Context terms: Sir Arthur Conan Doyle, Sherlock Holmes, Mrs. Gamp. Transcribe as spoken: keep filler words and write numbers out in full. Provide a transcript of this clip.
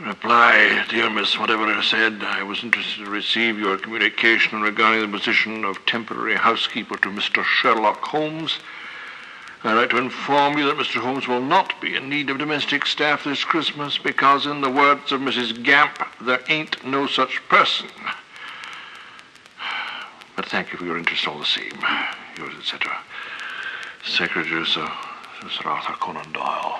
Reply, dear Miss Whatever said, I was interested to receive your communication regarding the position of temporary housekeeper to Mister Sherlock Holmes. I'd like to inform you that Mister Holmes will not be in need of domestic staff this Christmas because, in the words of Missus Gamp, there ain't no such person. But thank you for your interest all the same. Yours, et cetera. Secretary to Sir Arthur Conan Doyle.